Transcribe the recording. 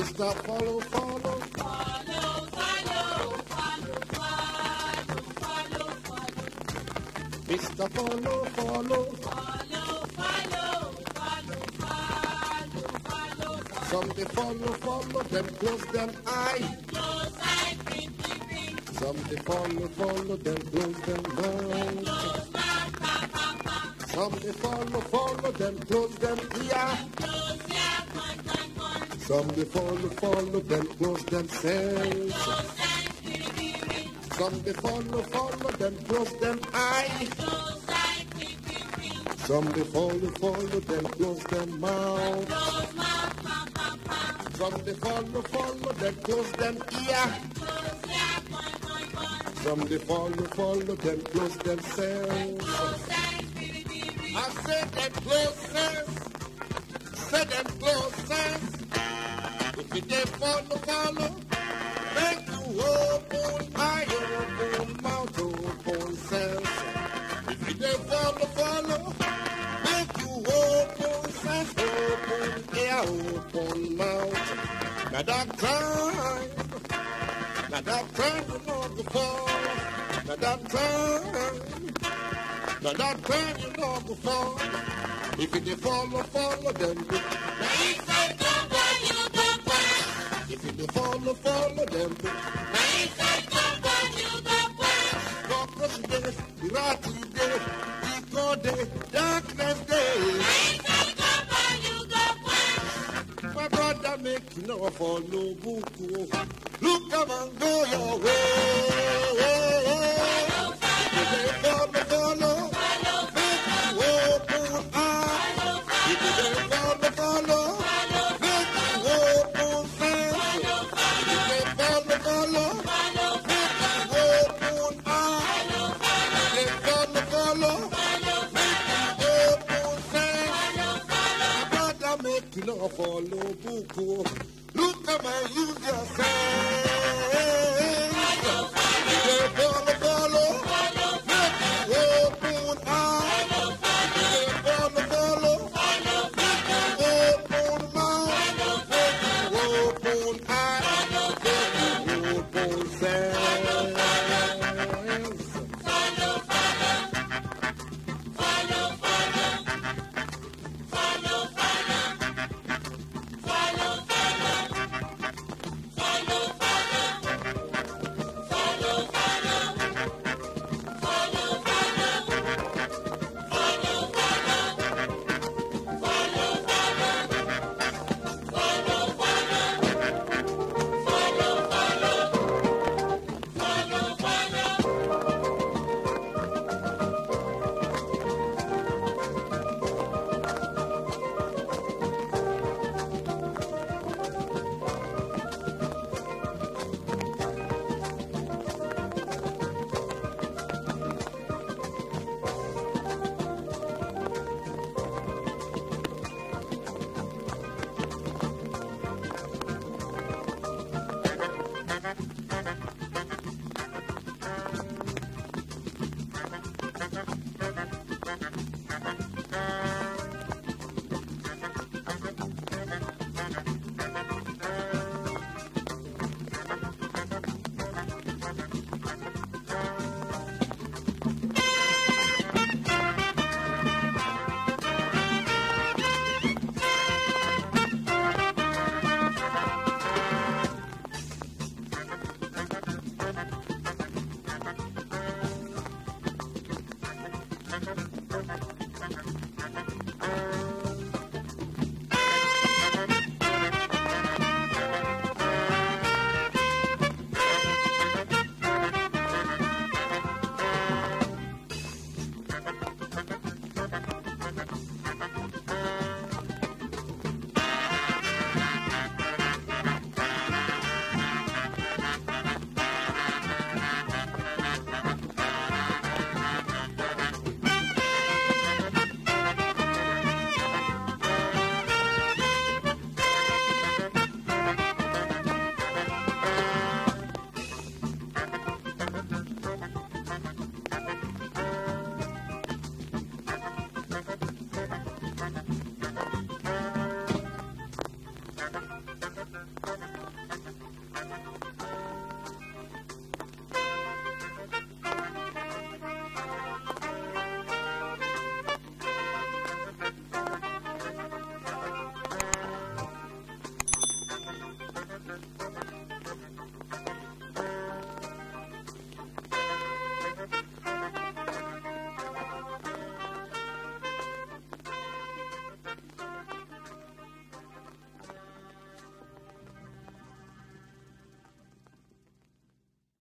It's not follow, follow. Follow, follow, follow, follow, follow, follow. It's not follow, follow. Follow, follow, follow, follow, follow, follow. Some they follow, follow, them close, them eye. Close eye, ring, ring, ring. Some they follow, follow, them close, them mind. Close, ba, ba, ba, ba. Some they follow, follow, them close, them ear. Some they follow, then close themselves. Some they follow, then close them eye. Some they follow, then close them mouth. Some they follow, then close them ear. Some they follow, then close themselves. I said them close, said them close. If they follow, make you open eye, open mouth, open sense. If they follow, make you open sense, open ear, open mouth. Now that time you know the fall. Now that time you know the fall. If they follow, then if you follow them. Darkness day. My brother make you know follow Buku. Look up and go your way. If you follow, make you open eye. If you follow. Follow Buku. Look at my user.